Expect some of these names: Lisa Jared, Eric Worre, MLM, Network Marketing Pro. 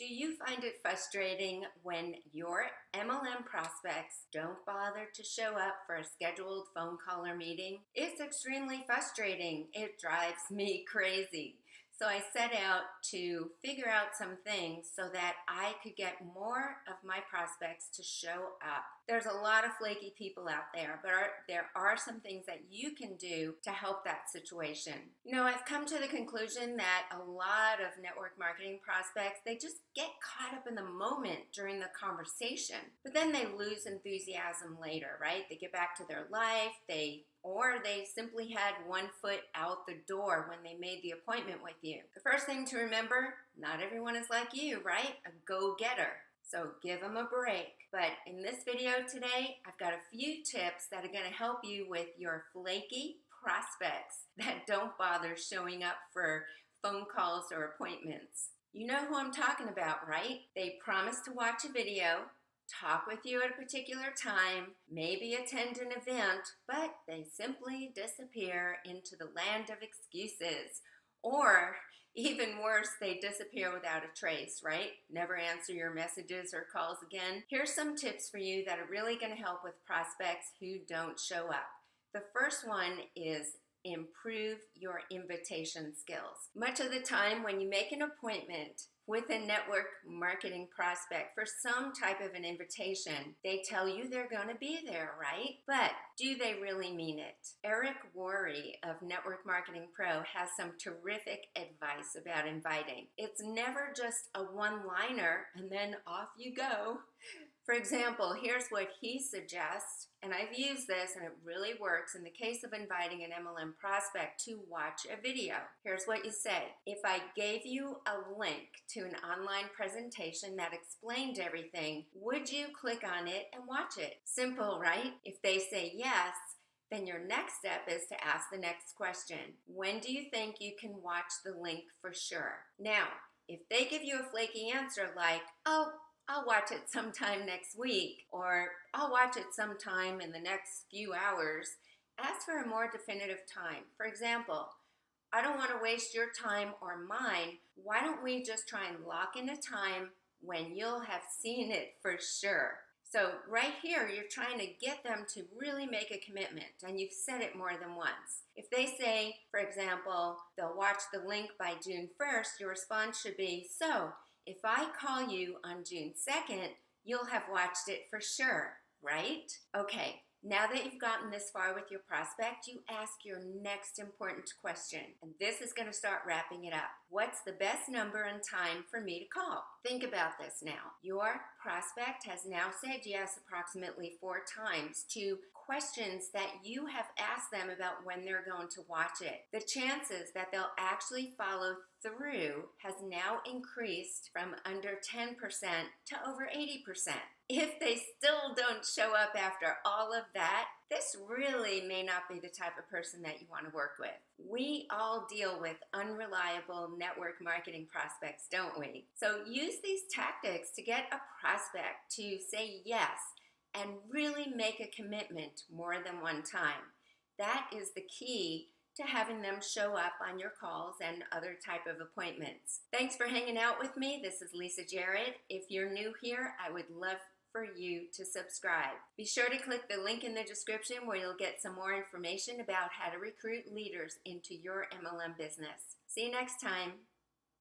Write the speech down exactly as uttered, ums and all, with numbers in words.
Do you find it frustrating when your M L M prospects don't bother to show up for a scheduled phone call or meeting? It's extremely frustrating. It drives me crazy. So I set out to figure out some things so that I could get more of my prospects to show up. There's a lot of flaky people out there, but are, there are some things that you can do to help that situation. You know, I've come to the conclusion that a lot of network marketing prospects, they just get caught up in the moment during the conversation, but then they lose enthusiasm later, right? They get back to their life, they or they simply had one foot out the door when they made the appointment with you. The first thing to remember, not everyone is like you, right? A go-getter. So give them a break. But in this video today, I've got a few tips that are gonna help you with your flaky prospects that don't bother showing up for phone calls or appointments. You know who I'm talking about, right? They promise to watch a video, talk with you at a particular time, maybe attend an event, but they simply disappear into the land of excuses. Or even worse, they disappear without a trace, right? Never answer your messages or calls again. Here's some tips for you that are really going to help with prospects who don't show up. The first one is improve your invitation skills. Much of the time when you make an appointment with a network marketing prospect for some type of an invitation, they tell you they're gonna be there, right? But do they really mean it? Eric Worre of Network Marketing Pro has some terrific advice about inviting. It's never just a one-liner and then off you go. For example, here's what he suggests, and I've used this and it really works in the case of inviting an M L M prospect to watch a video. Here's what you say. If I gave you a link to an online presentation that explained everything, would you click on it and watch it? Simple, right? If they say yes, then your next step is to ask the next question. When do you think you can watch the link for sure? Now, if they give you a flaky answer like, oh, I'll watch it sometime next week, or I'll watch it sometime in the next few hours, ask for a more definitive time. For example, I don't want to waste your time or mine. Why don't we just try and lock in a time when you'll have seen it for sure? So right here, you're trying to get them to really make a commitment, and you've said it more than once. If they say, for example, they'll watch the link by June first, your response should be, so, if I call you on June second, you'll have watched it for sure, right? Okay, now that you've gotten this far with your prospect, you ask your next important question. And this is going to start wrapping it up. What's the best number and time for me to call? Think about this now. Your prospect has now said yes approximately four times to questions that you have asked them about when they're going to watch it. The chances that they'll actually follow through has now increased from under ten percent to over eighty percent. If they still don't show up after all of that, this really may not be the type of person that you want to work with. We all deal with unreliable network marketing prospects, don't we? So use these tactics to get a prospect to say yes and really make a commitment more than one time. That is the key to having them show up on your calls and other type of appointments. Thanks for hanging out with me. This is Lisa Jared. If you're new here, I would love for you to subscribe. Be sure to click the link in the description where you'll get some more information about how to recruit leaders into your M L M business. See you next time.